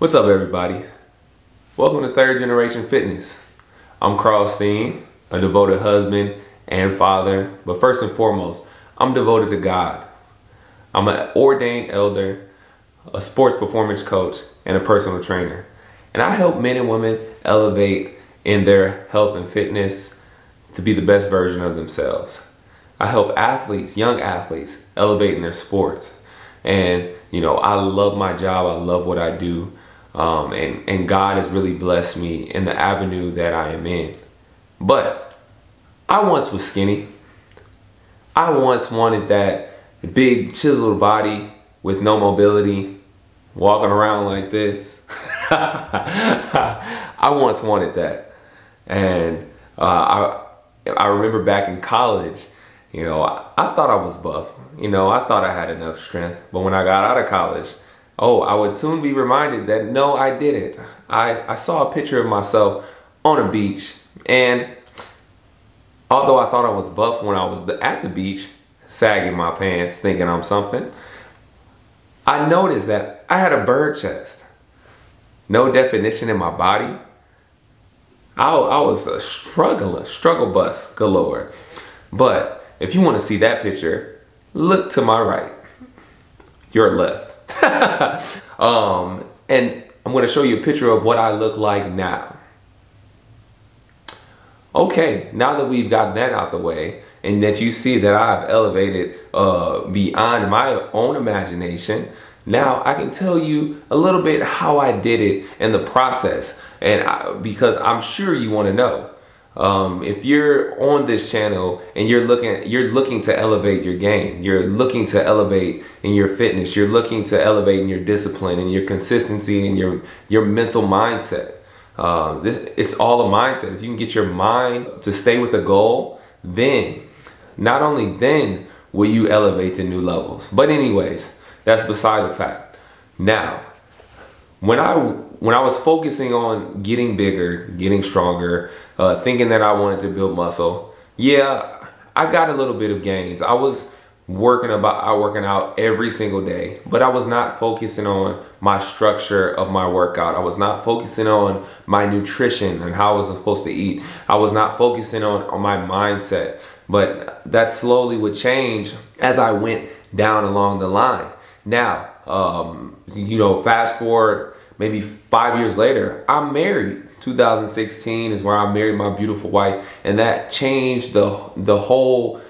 What's up, everybody? Welcome to Third Generation Fitness. I'm Carl Steen, a devoted husband and father, but first and foremost, I'm devoted to God. I'm an ordained elder, a sports performance coach, and a personal trainer. And I help men and women elevate in their health and fitness to be the best version of themselves. I help athletes, young athletes, elevate in their sports. And, you know, I love my job, I love what I do. And God has really blessed me in the avenue that I am in. But I once was skinny. I once wanted that big chiseled body with no mobility, walking around like this. I once wanted that. And I remember back in college, you know, I thought I was buff. You know, I thought I had enough strength. But when I got out of college, oh, I would soon be reminded that no, I didn't. I saw a picture of myself on a beach, and although I thought I was buff when I was at the beach, sagging my pants, thinking I'm something, I noticed that I had a bird chest. No definition in my body. I was a struggle bus galore. But if you want to see that picture, look to my right, your left. And I'm going to show you a picture of what I look like now. Okay, now that we've gotten that out the way and that you see that I've elevated beyond my own imagination, now I can tell you a little bit how I did it and the process, and because I'm sure you want to know. If you're on this channel and you're looking to elevate your game, you're looking to elevate in your fitness, you're looking to elevate in your discipline and your consistency and your mental mindset. It's all a mindset. If you can get your mind to stay with a goal, then not only then will you elevate to new levels. But anyways, that's beside the fact. Now, when I was focusing on getting bigger, getting stronger, thinking that I wanted to build muscle, yeah, I got a little bit of gains. I was working out every single day, but I was not focusing on my structure of my workout. I was not focusing on my nutrition and how I was supposed to eat. I was not focusing on my mindset, but that slowly would change as I went down along the line. Now, you know, fast forward maybe 5 years later, I'm married. 2016 is where I married my beautiful wife, and that changed the whole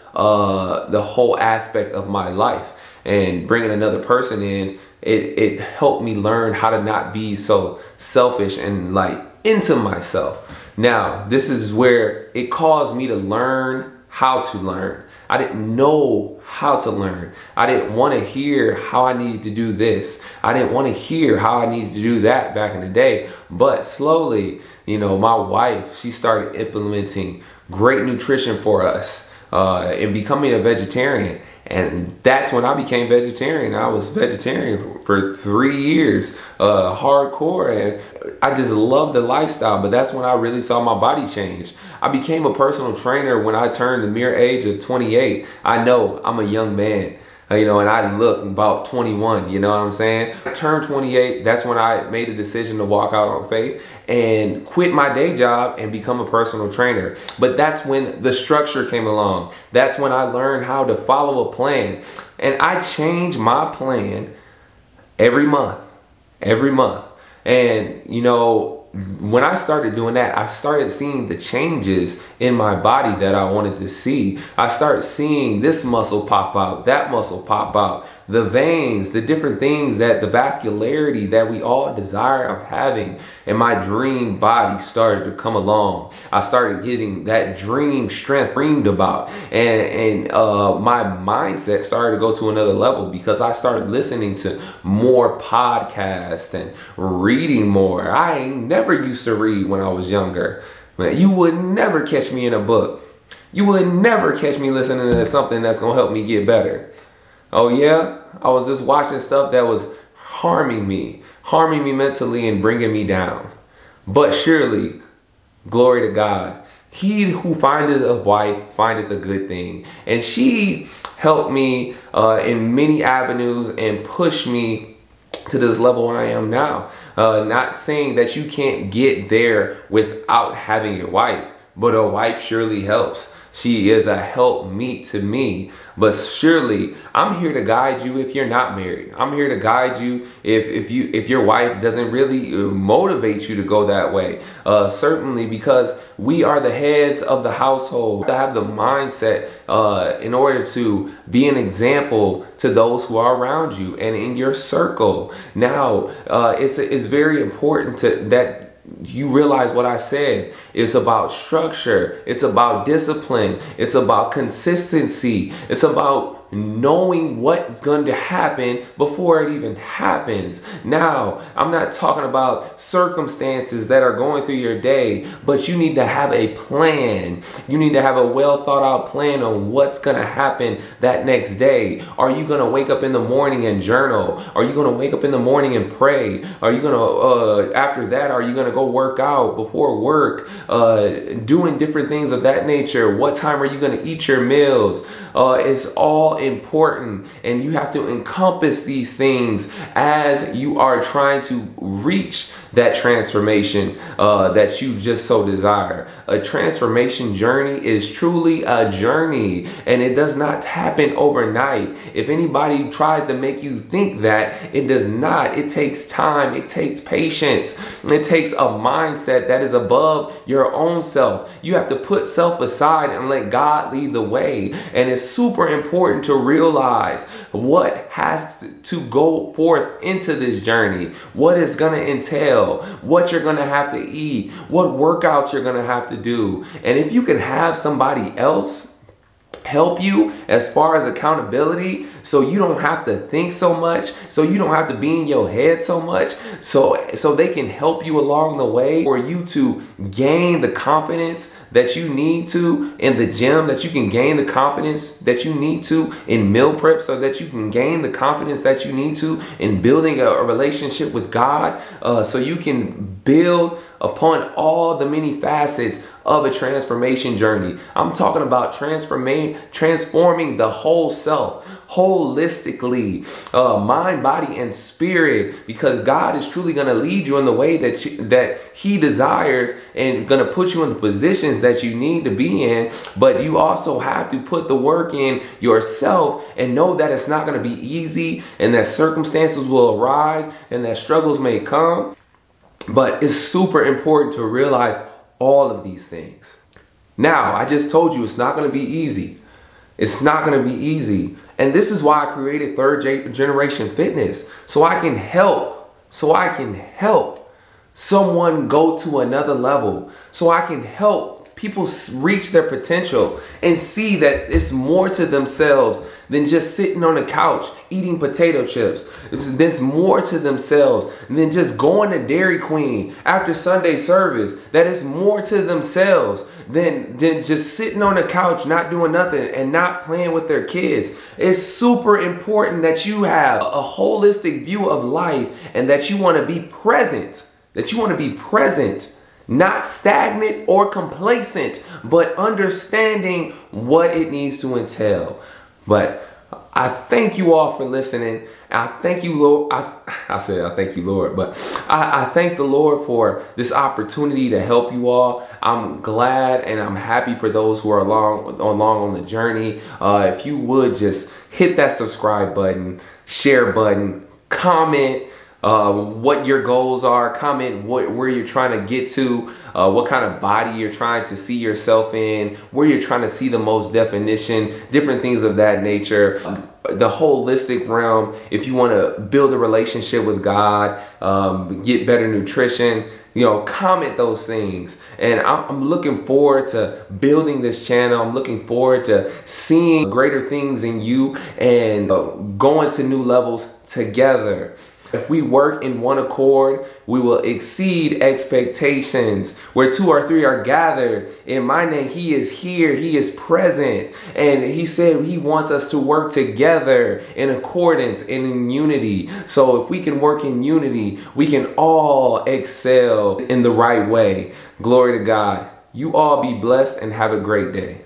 aspect of my life. And bringing another person in, it helped me learn how to not be so selfish and like into myself. Now, this is where it caused me to learn how to learn. I didn't know how to learn. I didn't want to hear how I needed to do this. I didn't want to hear how I needed to do that back in the day. But slowly, you know, my wife, she started implementing great nutrition for us and becoming a vegetarian. And that's when I became vegetarian. I was vegetarian for 3 years, hardcore, and I just loved the lifestyle. But that's when I really saw my body change. I became a personal trainer when I turned the mere age of 28. I know I'm a young man, you know, and I look about 21, you know what I'm saying? I turned 28, that's when I made a decision to walk out on faith and quit my day job and become a personal trainer. But that's when the structure came along. That's when I learned how to follow a plan. And I change my plan every month. And you know, when I started doing that, I started seeing the changes in my body that I wanted to see. I started seeing this muscle pop out, that muscle pop out, the veins, the different things, that the vascularity that we all desire of having. And my dream body started to come along. I started getting that dream strength dreamed about. And my mindset started to go to another level because I started listening to more podcasts and reading more. I ain't never used to read when I was younger. You would never catch me in a book. You would never catch me listening to something that's gonna help me get better. Oh yeah, I was just watching stuff that was harming me mentally and bringing me down. But surely, glory to God, he who findeth a wife findeth a good thing. And she helped me in many avenues and pushed me to this level where I am now. Not saying that you can't get there without having a wife, but a wife surely helps. She is a helpmeet to me, but surely I'm here to guide you if you're not married. I'm here to guide you if your wife doesn't really motivate you to go that way. Certainly, because we are the heads of the household, to have the mindset in order to be an example to those who are around you and in your circle. Now, it's very important that you realize what I said. It's about structure. It's about discipline. It's about consistency. It's about knowing what's going to happen before it even happens. Now, I'm not talking about circumstances that are going through your day, but you need to have a plan. You need to have a well thought out plan on what's going to happen that next day. Are you going to wake up in the morning and journal? Are you going to wake up in the morning and pray? Are you going to, after that, are you going to go work out before work? Doing different things of that nature. What time are you going to eat your meals? It's all important, and you have to encompass these things as you are trying to reach that transformation that you just so desire. A transformation journey is truly a journey, and it does not happen overnight. If anybody tries to make you think that, it does not. It takes time. It takes patience. It takes a mindset that is above your own self. You have to put self aside and let God lead the way. And it's super important to realize what has to go forth into this journey, what it's going to entail, what you're gonna have to eat, what workouts you're gonna have to do. And if you can have somebody else help you as far as accountability, so you don't have to think so much, so you don't have to be in your head so much, so they can help you along the way for you to gain the confidence that you need to in the gym, that you can gain the confidence that you need to in meal prep, so that you can gain the confidence that you need to in building a relationship with God, so you can build upon all the many facets of a transformation journey. I'm talking about transforming the whole self, holistically, mind, body, and spirit, because God is truly going to lead you in the way that He desires, and going to put you in the positions that you need to be in. But you also have to put the work in yourself and know that it's not going to be easy, and that circumstances will arise, and that struggles may come. But it's super important to realize all of these things. Now, I just told you it's not going to be easy. It's not going to be easy. And this is why I created Third Generation Fitness, so I can help, someone go to another level, so I can help people reach their potential and see that it's more to themselves than just sitting on a couch eating potato chips. There's more to themselves than just going to Dairy Queen after Sunday service. That is more to themselves than just sitting on a couch not doing nothing and not playing with their kids. It's super important that you have a holistic view of life, and that you want to be present, not stagnant or complacent, but understanding what it needs to entail. But I thank you all for listening. I thank you, Lord. I said I thank you, Lord, but I thank the Lord for this opportunity to help you all. I'm glad and I'm happy for those who are along on the journey. If you would just hit that subscribe button, share button, comment what your goals are, comment where you're trying to get to, what kind of body you're trying to see yourself in, where you're trying to see the most definition, different things of that nature, the holistic realm. If you want to build a relationship with God, get better nutrition, you know, comment those things. And I'm looking forward to building this channel. I'm looking forward to seeing greater things in you and going to new levels together. If we work in one accord, we will exceed expectations. Where two or three are gathered in my name, He is here, He is present. And He said He wants us to work together in accordance and in unity. So if we can work in unity, we can all excel in the right way. Glory to God. You all be blessed and have a great day.